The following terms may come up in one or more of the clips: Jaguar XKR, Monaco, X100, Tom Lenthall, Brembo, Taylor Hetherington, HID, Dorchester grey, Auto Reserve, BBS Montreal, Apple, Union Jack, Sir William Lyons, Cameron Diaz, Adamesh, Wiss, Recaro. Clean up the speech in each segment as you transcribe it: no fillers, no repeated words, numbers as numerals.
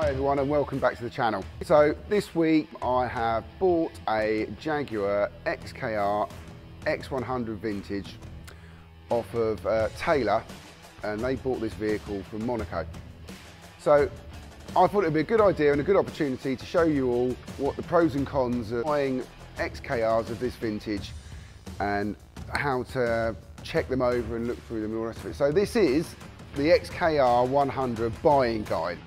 Hi everyone and welcome back to the channel. So this week I have bought a Jaguar XKR X100 vintage off of Taylor, and they bought this vehicle from Monaco. So I thought it would be a good idea and a good opportunity to show you all what the pros and cons of buying XKRs of this vintage and how to check them over and look through them and all the rest of it. So this is the XKR 100 buying guide.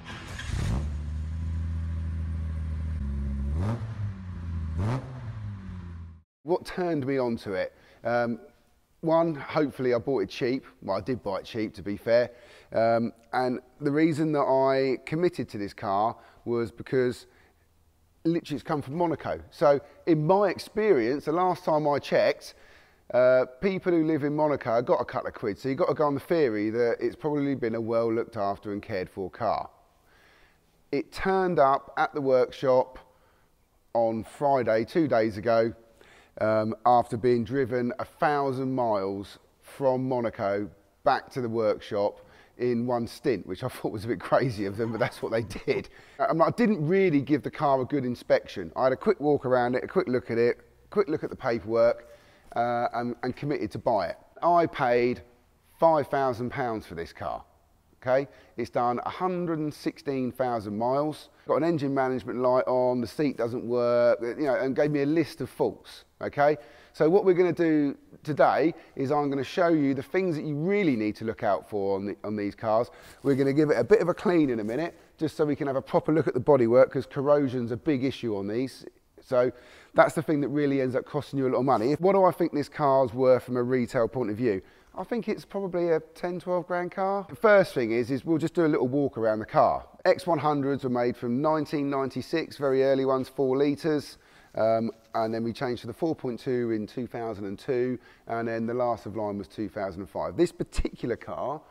What turned me onto it? One, hopefully I bought it cheap. Well, I did buy it cheap, to be fair. And the reason that I committed to this car was because literally it's come from Monaco. So in my experience, the last time I checked, people who live in Monaco got a couple of quid, so you've got to go on the theory that it's probably been a well looked after and cared for car. It turned up at the workshop on Friday, 2 days ago, after being driven 1,000 miles from Monaco back to the workshop in one stint, which I thought was a bit crazy of them, but that's what they did. I didn't really give the car a good inspection. I had a quick walk around it, a quick look at it, quick look at the paperwork, and committed to buy it. I paid £5,000 for this car, okay? It's done 116,000 miles, got an engine management light on, the seat doesn't work, you know, and gave me a list of faults, okay? So what we're gonna do today is I'm gonna show you the things that you really need to look out for on these cars. We're gonna give it a bit of a clean in a minute, just so we can have a proper look at the bodywork, because corrosion's a big issue on these. So that's the thing that really ends up costing you a lot of money. What do I think this car's worth from a retail point of view? I think it's probably a 10, 12 grand car. The first thing is we'll just do a little walk around the car. X100s were made from 1996, very early ones, 4 litres. And then we changed to the 4.2 in 2002. And then the last of line was 2005. This particular car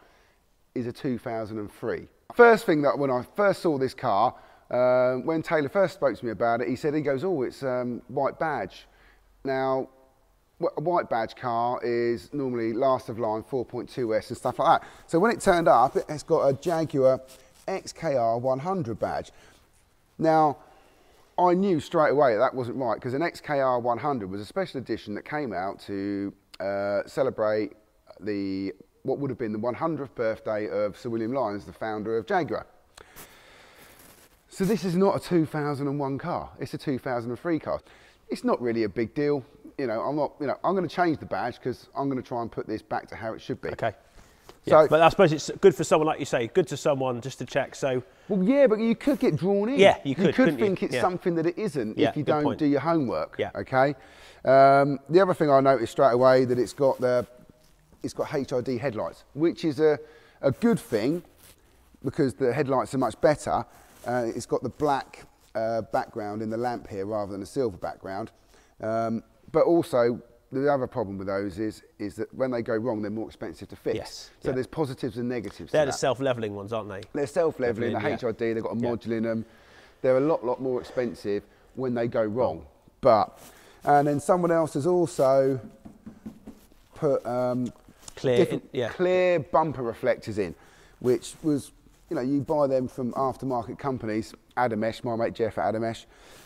is a 2003. First thing that when I first saw this car, when Taylor first spoke to me about it, he said, he goes, oh, it's white badge. Now, a white badge car is normally last of line 4.2S and stuff like that. So when it turned up, it's got a Jaguar XKR 100 badge. Now, I knew straight away that wasn't right, because an XKR 100 was a special edition that came out to celebrate the what would have been the 100th birthday of Sir William Lyons, the founder of Jaguar. So this is not a 2001 car, it's a 2003 car. It's not really a big deal. You know, I'm going to change the badge because I'm going to try and put this back to how it should be. Okay. Yeah, so, but I suppose it's good for someone, like you say, good to someone just to check. So. Well, yeah, but you could get drawn in. Yeah, you could. You could think it's something that it isn't if you don't do your homework. Yeah. Okay. The other thing I noticed straight away that it's got HID headlights, which is a good thing because the headlights are much better. It's got the black background in the lamp here rather than a silver background. But also the other problem with those is that when they go wrong, they're more expensive to fix. Yes, so there's positives and negatives. They're the self-leveling ones, aren't they? They're self-leveling, the HID, they've got a module in them. They're a lot more expensive when they go wrong. But, and then someone else has also put clear bumper reflectors in, which was, you know, you buy them from aftermarket companies. Adamesh, my mate Jeff at Adamesh,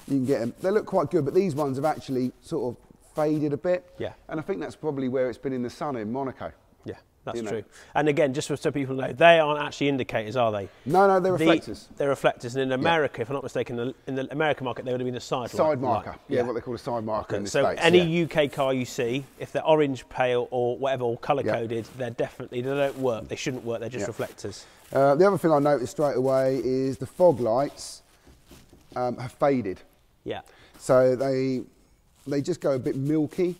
you can get them. They look quite good, but these ones have actually sort of faded a bit. Yeah. And I think that's probably where it's been in the sun in Monaco. Yeah, that's true. And again, just so people know, they aren't actually indicators, are they? No, no, they're reflectors. They're reflectors. And in America, if I'm not mistaken, in the American market, they would have been a side marker. Right. Yeah, what they call a side marker in the States. So any UK car you see, if they're orange, pale, or whatever, or colour coded, they're definitely, they don't work. They shouldn't work. They're just reflectors. The other thing I noticed straight away is the fog lights have faded. Yeah. So they just go a bit milky.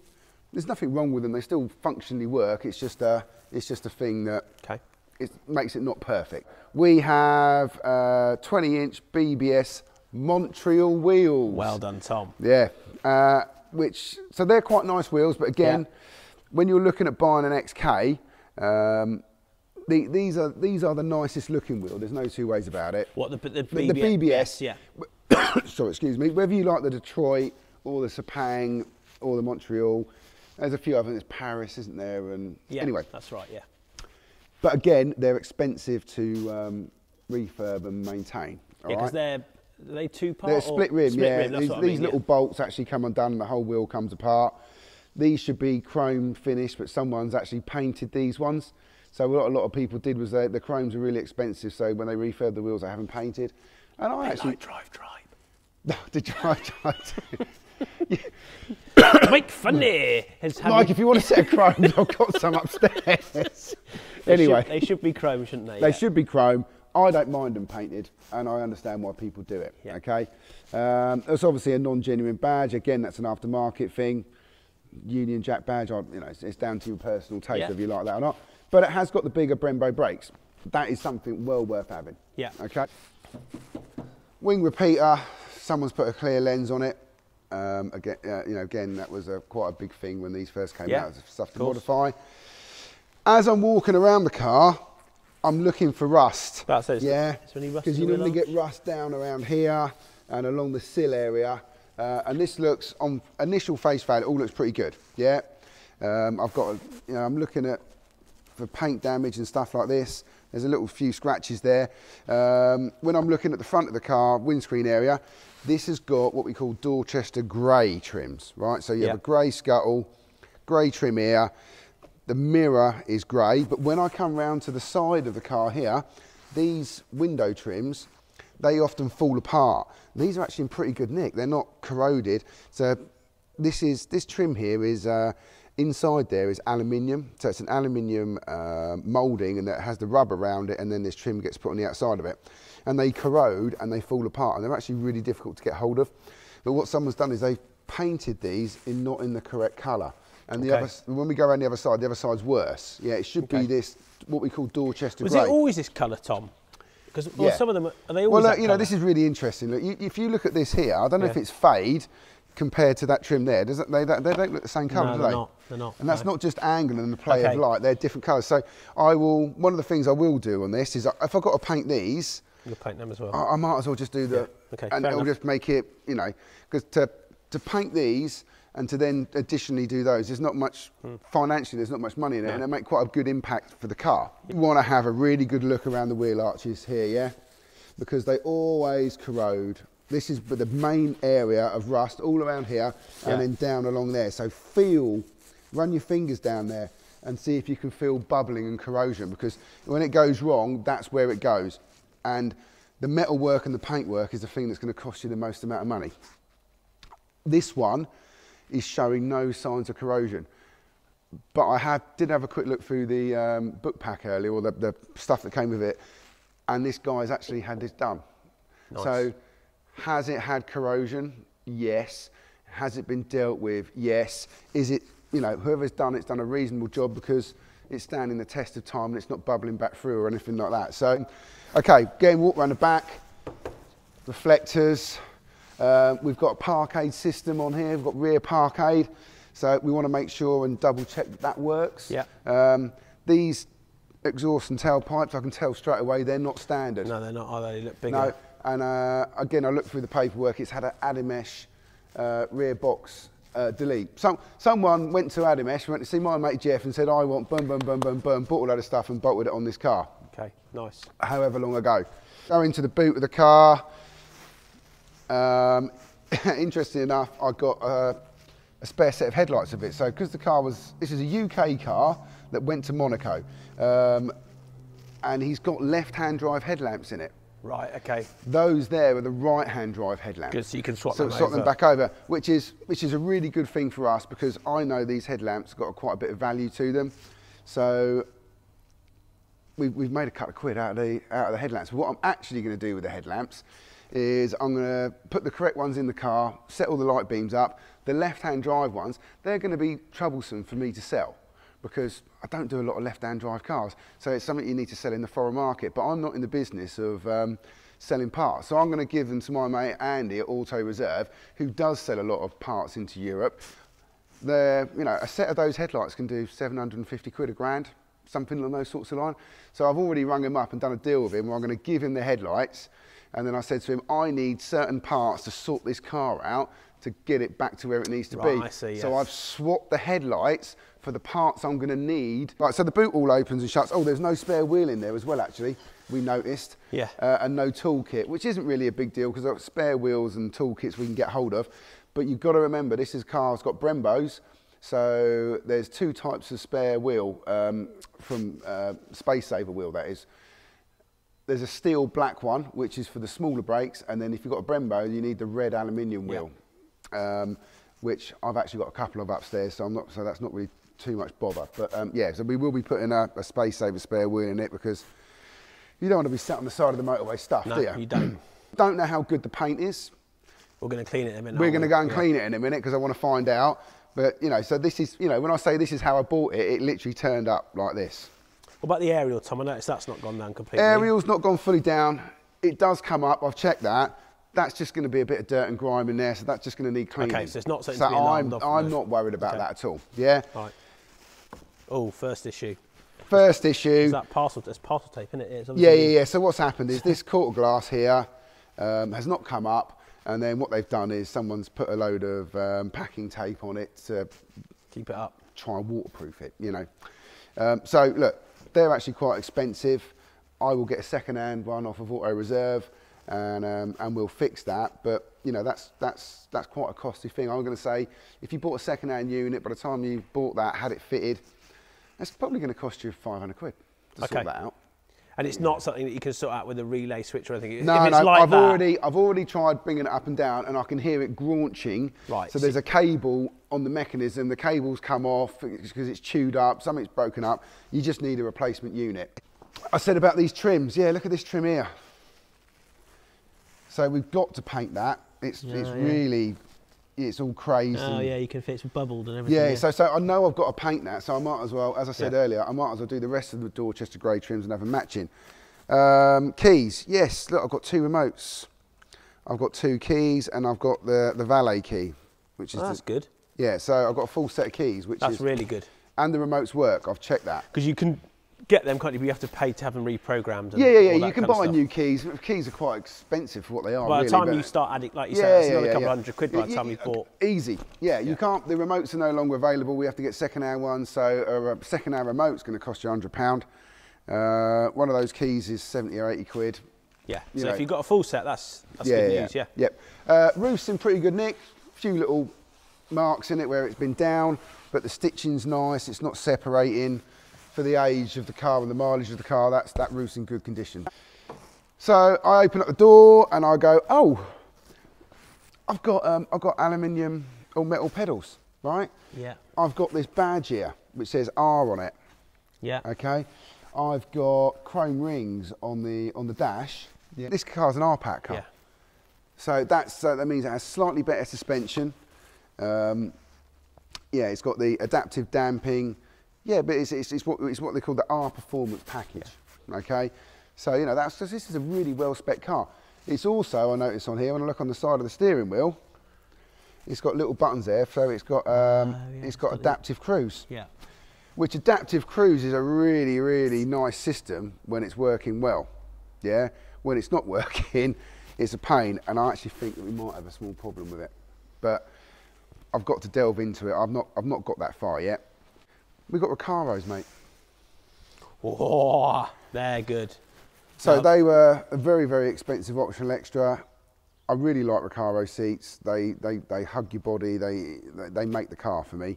There's nothing wrong with them. They still functionally work. It's just a thing that it makes it not perfect. We have 20-inch BBS Montreal wheels. Well done, Tom. Yeah. So they're quite nice wheels, but again, when you're looking at buying an XK. These are the nicest looking wheel. There's no two ways about it. What, the BBS? Yeah. Sorry, excuse me. Whether you like the Detroit or the Sepang or the Montreal, there's a few. I think there's Paris, isn't there? And anyway, that's right. Yeah. But again, they're expensive to refurb and maintain. because they're two-part. They're split rib. These little bolts actually come undone, and the whole wheel comes apart. These should be chrome finished, but someone's actually painted these ones. So what a lot of people did was the chromes are really expensive, so when they refurbed the wheels, they haven't painted. And I actually like Drive Tribe. Mike Funny has had. Mike, if you want a set of chromes, I've got some upstairs. They should be chrome, shouldn't they? They should be chrome. I don't mind them painted, and I understand why people do it. Yeah. Okay, that's obviously a non-genuine badge. Again, that's an aftermarket thing. Union Jack badge, you know, it's down to your personal taste if you like that or not. But it has got the bigger Brembo brakes. That is something well worth having. Yeah. Okay. Wing repeater. Someone's put a clear lens on it. Again, you know, that was quite a big thing when these first came out. Stuff to modify. As I'm walking around the car, I'm looking for rust. That's it. Yeah, because you normally get rust down around here and along the sill area. And this looks, on initial face value, it all looks pretty good. Yeah, I've got, you know, I'm looking at for paint damage and stuff like this. There's a little few scratches there. When I'm looking at the front of the car, windscreen area, this has got what we call Dorchester grey trims, right? So you have a grey scuttle, grey trim here. The mirror is grey, but when I come round to the side of the car here, these window trims, they often fall apart. These are actually in pretty good nick. They're not corroded. So this is, this trim here is, inside there is aluminium. So it's an aluminium moulding, and that has the rubber around it, and then this trim gets put on the outside of it. And they corrode and they fall apart, and they're actually really difficult to get hold of. But what someone's done is they've painted these in not in the correct colour. And the other, when we go around the other side's worse. Yeah, it should be this, what we call Dorchester grey. Was it always this colour, Tom? Because some of them, are they always that colour? Know, this is really interesting. Look, if you look at this here, I don't know if it's fade, compared to that trim there, doesn't they don't look the same colour, do they? They're not. And that's not just angle and the play of light; they're different colours. So I will. One of the things I will do on this is, if I've got to paint these, you'll paint them as well. I might as well just do the, and it'll just make it, you know, because to paint these and to then additionally do those, there's not much financially. There's not much money in it, and it make quite a good impact for the car. You want to have a really good look around the wheel arches here, because they always corrode. This is the main area of rust, all around here, and then down along there. So feel, run your fingers down there and see if you can feel bubbling and corrosion, because when it goes wrong, that's where it goes. And the metal work and the paint work is the thing that's going to cost you the most amount of money. This one is showing no signs of corrosion. But I did have a quick look through the book pack earlier, or the stuff that came with it, and this guy's actually had this done. Nice. So, has it had corrosion? Yes. Has it been dealt with? Yes. Is it, you know, whoever's done it's done a reasonable job, because it's standing the test of time and it's not bubbling back through or anything like that. So, okay, again, walk around the back, reflectors. We've got a parkade system on here. We've got rear parkade. So we want to make sure and double check that that works. Yeah. These exhaust and tailpipes, I can tell straight away, they're not standard. No, they're not, are they? They look bigger. No. And again, I looked through the paperwork, it's had an Adamesh rear box delete. Someone went to Adamesh, went to see my mate Jeff and said, I want boom, boom, boom, boom, boom, bought a load of stuff and bolted it on this car. Okay, nice. However long ago. Go into the boot of the car. Interesting enough, I got a spare set of headlights of it. So, because the car was, this is a UK car that went to Monaco. And he's got left-hand drive headlamps in it. Right, okay. Those there are the right-hand drive headlamps. Good, so you can swap them over. So swap them back over, which is a really good thing for us, because I know these headlamps have got quite a bit of value to them. So we've made a couple of quid out of the headlamps. But what I'm actually going to do with the headlamps is I'm going to put the correct ones in the car, set all the light beams up. The left-hand drive ones, they're going to be troublesome for me to sell, because I don't do a lot of left-hand drive cars. So it's something you need to sell in the foreign market, but I'm not in the business of selling parts. So I'm gonna give them to my mate Andy at Auto Reserve, who does sell a lot of parts into Europe. You know, a set of those headlights can do 750 quid, a grand, something along those sorts of lines. So I've already rung him up and done a deal with him where I'm gonna give him the headlights. And then I said to him, I need certain parts to sort this car out to get it back to where it needs to be. I see, yes. So I've swapped the headlights for the parts I'm going to need. Right, so the boot all opens and shuts. Oh, there's no spare wheel in there as well, actually, we noticed. Yeah. And no toolkit, which isn't really a big deal because there are spare wheels and toolkits we can get hold of. But you've got to remember, this is car's got Brembos, so there's two types of spare wheel from Space Saver wheel, that is. There's a steel black one, which is for the smaller brakes, and then if you've got a Brembo, you need the red aluminium wheel, which I've actually got a couple of upstairs, so I'm not, so that's not really too much bother. But yeah, so we will be putting a Space Saver spare wheel in it because you don't want to be sat on the side of the motorway stuffed, do you? No, you don't. Don't know how good the paint is. We're going to clean it in a minute. We're going to go and clean it in a minute because I want to find out. But you know, so this is, you know, when I say this is how I bought it, it literally turned up like this. What about the aerial, Tom? I noticed that's not gone down completely. Aerial's not gone fully down. It does come up. I've checked that. That's just going to be a bit of dirt and grime in there, so that's just going to need cleaning. Okay, so it's not something to be alarmed off. I'm not worried about that at all. Yeah. All right. Oh, first issue. First issue. Is that parcel? It's parcel tape, isn't it? Yeah. So what's happened is this quarter glass here has not come up, and then what they've done is someone's put a load of packing tape on it to keep it up, try and waterproof it. You know. So look. They're actually quite expensive. I will get a second-hand one off of Auto Reserve, and we'll fix that. But you know, that's quite a costly thing. I'm going to say, if you bought a second-hand unit, by the time you bought that, had it fitted, that's probably going to cost you 500 quid to sort that out. And it's not something that you can sort out with a relay switch or anything. No, if it's like I've already tried bringing it up and down, and I can hear it graunching. Right. So there's a cable on the mechanism. The cable's come off because it's chewed up. Something's broken up. You just need a replacement unit. I said about these trims. Yeah, look at this trim here. So we've got to paint that. It's all crazed. Oh yeah, you can fit it's bubbled and everything. Yeah, so I know I've got to paint that, so I might as well, as I said earlier, I might as well do the rest of the Dorchester grey trims and have them matching. Keys, yes, look, I've got two remotes. I've got two keys and I've got the valet key, which is that's good. Yeah, so I've got a full set of keys, which is really good. And the remotes work, I've checked that. Because you can get them, can't you? But you have to pay to have them reprogrammed. And yeah. You can buy new keys. Keys are quite expensive for what they are. By the time you start adding, like you said, it's another couple hundred quid by the time you bought. Easy. Yeah, you can't. The remotes are no longer available. We have to get second-hand ones. So a second-hand remote's going to cost you £100. One of those keys is 70 or 80 quid. Yeah. So if you've got a full set, that's good news. Yeah. Yep. Roof's in pretty good nick. A few little marks in it where it's been down, but the stitching's nice. It's not separating. For the age of the car and the mileage of the car, that roof's in good condition. So I open up the door and I go, oh, I've got aluminium or metal pedals, right? Yeah. I've got this badge here which says R on it. Yeah. Okay. I've got chrome rings on the dash. Yeah. This car's an R-Pack car. Yeah. So that means it has slightly better suspension. Yeah, it's got the adaptive damping. Yeah, but it's what they call the R Performance package, okay? So, you know, this is a really well-spec car. It's also, I notice on here, when I look on the side of the steering wheel, it's got little buttons there, so it's got adaptive cruise. Yeah. Which adaptive cruise is a really, really nice system when it's working well, yeah? When it's not working, it's a pain, and I actually think that we might have a small problem with it. But I've got to delve into it. I've not got that far yet. We've got Recaros, mate. Oh, they're good. So they were a very, very expensive optional extra. I really like Recaro seats. They hug your body. They make the car for me.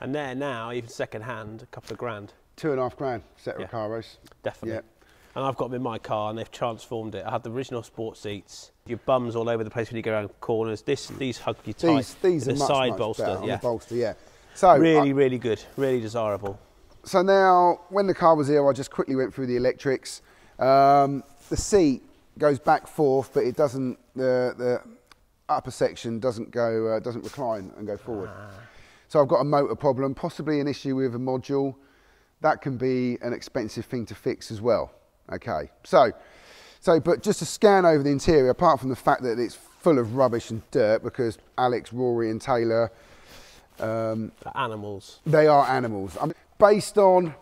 And they're now, even second hand, a couple of grand. £2,500 set of Recaros. Definitely. Yeah. And I've got them in my car and they've transformed it. I had the original sports seats. Your bum's all over the place when you go around corners. These hug you tight. These are the side bolster. Yeah. So really good, really desirable. So now, when the car was here, I just quickly went through the electrics. The seat goes back forth, but it doesn't. The upper section doesn't recline and go forward. So I've got a motor problem, possibly an issue with a module. That can be an expensive thing to fix as well. Okay, so but just to scan over the interior, apart from the fact that it's full of rubbish and dirt, because Alex, Rory, and Taylor. Animals. They are animals. Based on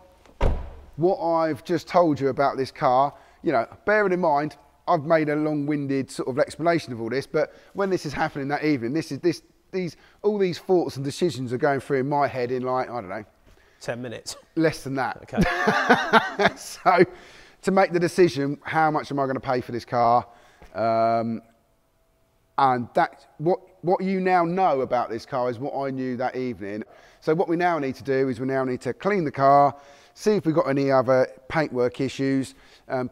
what I've just told you about this car, you know, bearing in mind I've made a long-winded sort of explanation of all this, but when this is happening that evening, this all these thoughts and decisions are going through in my head in, like, I don't know, 10 minutes. Less than that. Okay. So to make the decision, how much am I going to pay for this car? And that, what you now know about this car is what I knew that evening. So what we now need to do is we now need to clean the car, see if we've got any other paintwork issues,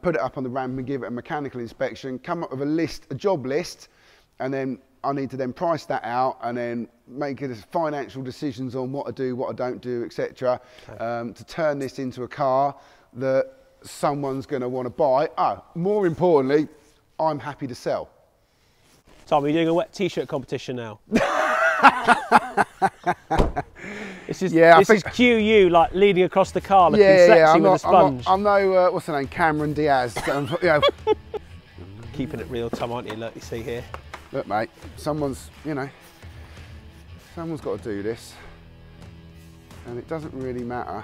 put it up on the ramp and give it a mechanical inspection, come up with a list, a job list, and then I need to then price that out and then make financial decisions on what I do, what I don't do, etc. Okay. To turn this into a car that someone's going to want to buy. Oh, more importantly, I'm happy to sell. Tom, are you doing a wet t-shirt competition now? This is QU, like leading across the car, looking sexy with a sponge. I'm no, what's her name, Cameron Diaz. Keeping it real, Tom, aren't you? Look, you see here. Look, mate, someone's got to do this. And it doesn't really matter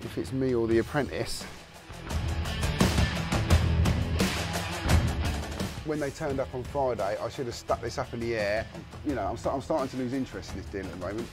if it's me or the apprentice. When they turned up on Friday, I should have stuck this up in the air. You know, I'm starting to lose interest in this deal at the moment.